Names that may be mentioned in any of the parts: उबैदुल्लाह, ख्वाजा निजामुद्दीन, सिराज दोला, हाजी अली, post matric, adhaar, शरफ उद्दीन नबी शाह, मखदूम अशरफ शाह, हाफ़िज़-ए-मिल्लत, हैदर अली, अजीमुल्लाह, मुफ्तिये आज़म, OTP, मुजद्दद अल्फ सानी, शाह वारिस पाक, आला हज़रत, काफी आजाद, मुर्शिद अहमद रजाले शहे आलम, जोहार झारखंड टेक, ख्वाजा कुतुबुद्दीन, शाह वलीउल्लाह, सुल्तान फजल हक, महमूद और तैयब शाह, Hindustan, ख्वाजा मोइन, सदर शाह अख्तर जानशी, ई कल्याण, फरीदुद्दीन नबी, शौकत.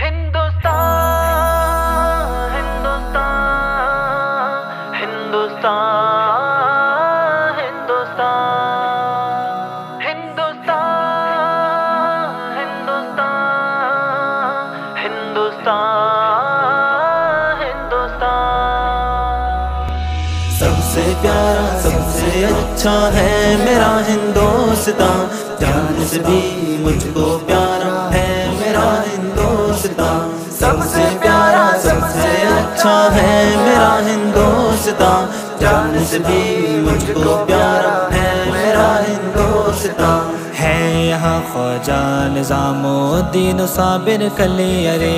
हिंदुस्तान हिंदुस्तान हिंदुस्तान हिंदुस्तान हिंदुस्तान हिंदुस्तान हिंदुस्तान हिंदुस्तान। सबसे प्यारा सबसे अच्छा है मेरा हिंदुस्तान, जान से भी मुझको प्यारा है मेरा हिंदुस्तान। सबसे प्यारा सबसे अच्छा है मेरा हिंदुस्तान, जान से भी मुझको प्यारा है मेरा हिंदुस्तान। है यहाँ ख्वाजा निजामुद्दीन साबिर कली अरे,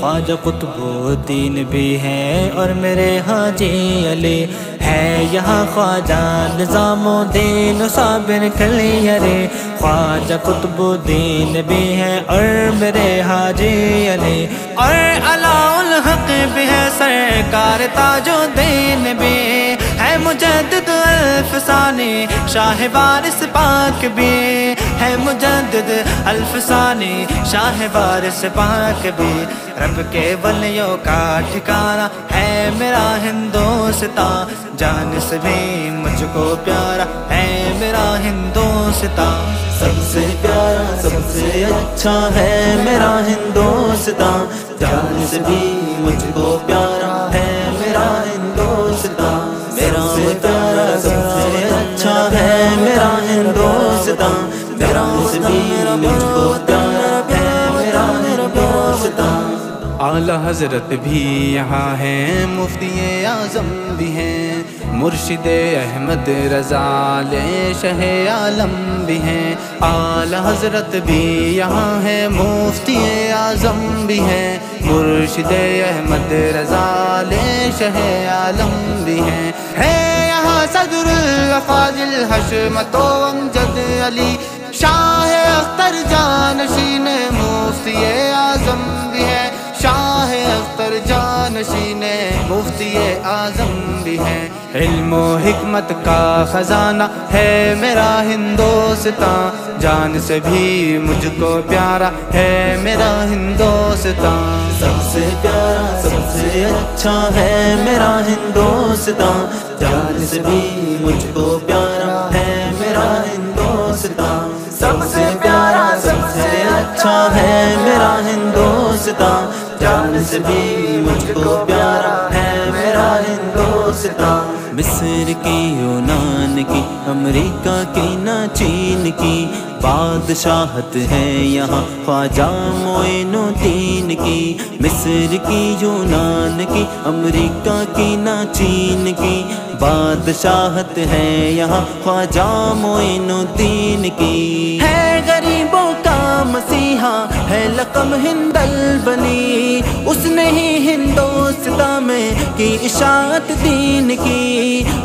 ख्वाजा कुतुबुद्दीन भी है और मेरे हाजी अली। है यहाँ ख्वाजा निजामुद्दीन साबिर कली अरे, ख्वाजा कुतुबुद्दीन भी है और मेरे हाजी अली। और आला हज़रत भी है सरकार ताज-ओ-दीन भी है, मुजद्दद अल्फ सानी शाह वारिस पाक भी है, मुजद्दद अल्फ सानी शाह वारिस पाक भी। रब के वलियों का ठिकाना है मेरा हिंदुस्तान, जान से भी मुझको प्यारा है मेरा हिंदुस्तान। सबसे प्यारा सबसे अच्छा है मेरा हिंदुस्तान, जान से भी मुझको प्यारा है मेरा हिंदुस्तान। मेरा प्यारा सबसे अच्छा है मेरा हिंदुस्तान, जान से भी मुझको प्यारा है मेरा हिंदुस्तान। आला हज़रत भी यहाँ हैं, मुफ्तिये आज़म भी हैं, मुर्शिद अहमद रजाले शहे आलम भी हैं। आला हज़रत भी यहाँ हैं, मुफ्तिये आज़म भी हैं, मुर्शिद अहमद रजाले शहे आलम भी हैं। है यहाँ सदर शाह अख्तर जानशी शाह अख्तर जानशी ने मुफ्तिये आज़म भी हैं, शाह अख्तर जानशी ने मुफ्तिये आज़म भी हैं। इल्मो हिकमत का खजाना है मेरा हिंदुस्तान, जान से भी मुझको प्यारा है मेरा हिंदुस्तान। सबसे प्यारा सबसे अच्छा है मेरा हिंदुस्तान, जान से भी मुझको प्यारा है मेरा हिंदुस्तान। सबसे प्यारा सबसे अच्छा है मेरा हिंदुस्तान, जान से भी मुझको प्यारा है मेरा हिंदुस्तान। मिस्र की यूनान की अमेरिका की ना चीन की बादशाहत है यहाँ ख्वाजा मोइन की। मिस्र की यूनान की अमेरिका की ना चीन की बादशाहत है यहाँ ख्वाजा मोइन की। है गरीबों का मसीहा है लकम हिंदल बनी, उसने ही हिंदुस्तान में की इशाअत दीन की,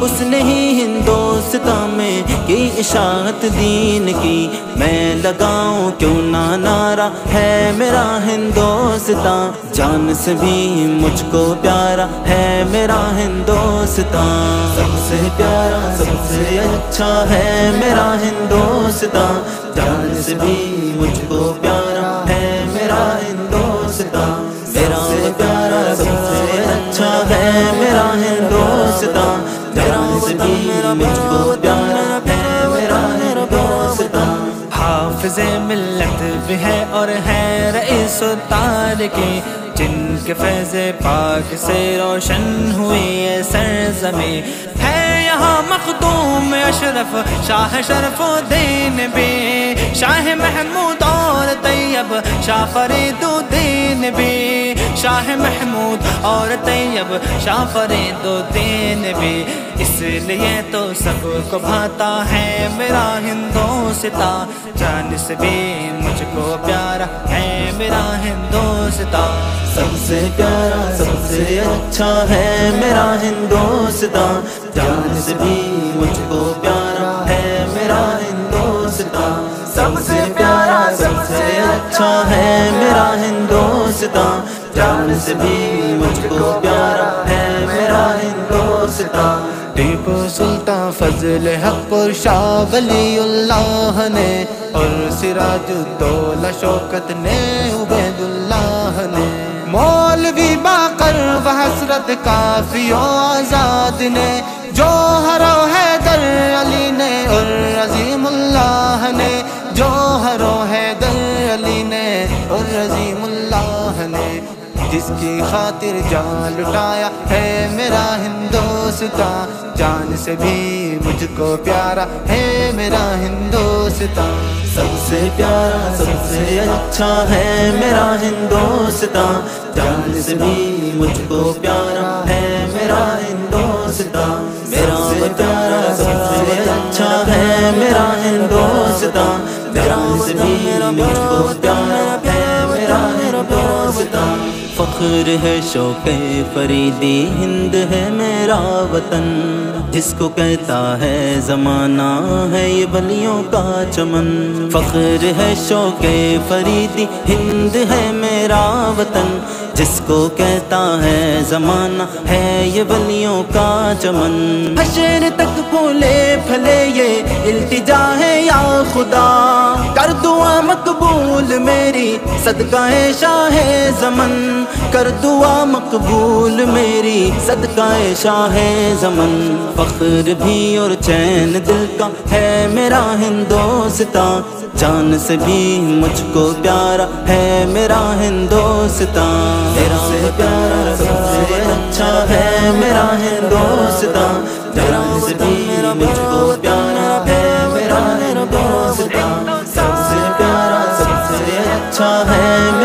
उसने ही हिंदुस्तान में की इशाअत दीन की। मैं लगाऊं क्यों ना नारा है मेरा हिंदुस्तान, जान से भी मुझको प्यारा है मेरा हिंदुस्तान। सबसे प्यारा सबसे अच्छा है मेरा हिंदुस्तान, जान से भी मुझको प्यारा है मेरा हिंदुस्तान। मेरा प्यारा सबसे अच्छा है मेरा हिंदुस्तान, जान से भी मुझको प्यारा है मेरा हिंदुस्तान। हाफ़िज़-ए-मिल्लत भी है और है रईस तारकी, जिनके फैज़े पाक से रोशन हुई है सरज़मी। है यहाँ मखदूम अशरफ शाह शरफ उद्दीन नबी शाह, महमूद और तैयब शाह फरीदुद्दीन नबी शाह, महमूद और तैयब शाह फरीदुद्दीन नबी। इसलिए तो सबको भाता है मेरा हिंदुस्तान, जान से भी मुझको प्यारा है मेरा हिंदुस्तान। सबसे प्यारा सबसे अच्छा है मेरा हिंदुस्तान, जान से भी मुझको प्यारा है मेरा हिंदुस्तान। सबसे प्यारा सबसे अच्छा है मेरा हिंदुस्तान, जान से भी मुझको प्यारा है मेरा हिंदुस्तान। टीपू सुल्तान फजल हक और शाह वलीउल्लाह ने और सिराज दोला शौकत ने उबैदुल्लाह काफी आजाद ने, जौहर हैदर अली ने और अजीमुल्लाह ने, जौहर हैदर अली ने और अजीमुल्लाह ने, जिसकी खातिर जान लुटाया है मेरा हिंदोस्तां, जान से भी मुझको प्यारा है मेरा हिंदोस्तां, सबसे प्यारा सबसे अच्छा है मेरा हिंदोस्तां, जान से भी मुझको प्यारा है मेरा हिंदोस्तां, सबसे प्यारा सबसे अच्छा है मेरा हिंदोस्तां, जान से भी मुझको प्यारा है मेरा हिंदोस्तां। फख्र है शौक़े फरीदी हिंद है मेरा वतन, जिसको कहता है ज़माना है ये बलियों का चमन, फख्र है शौक़े फरीदी हिंद है मेरा वतन, जिसको कहता है ज़माना है ये बलियों का चमन। हशर तक फूले फले ये इल्तिजा है या खुदा, कर दुआ मकबूल मेरी सदकाए शाह ज़मन, कर दुआ मकबूल मेरी सदकाए शाह ज़मन। फख्र भी और चैन दिल का है मेरा हिंदोस्तां, जान से भी मुझको प्यारा है मेरा हिंदोस्तां, सबसे प्यारा सबसे अच्छा है मेरा हिंदोस्तां, जान से भी मुझको प्यारा है मेरा हिंदोस्तां, सबसे प्यारा सबसे अच्छा है।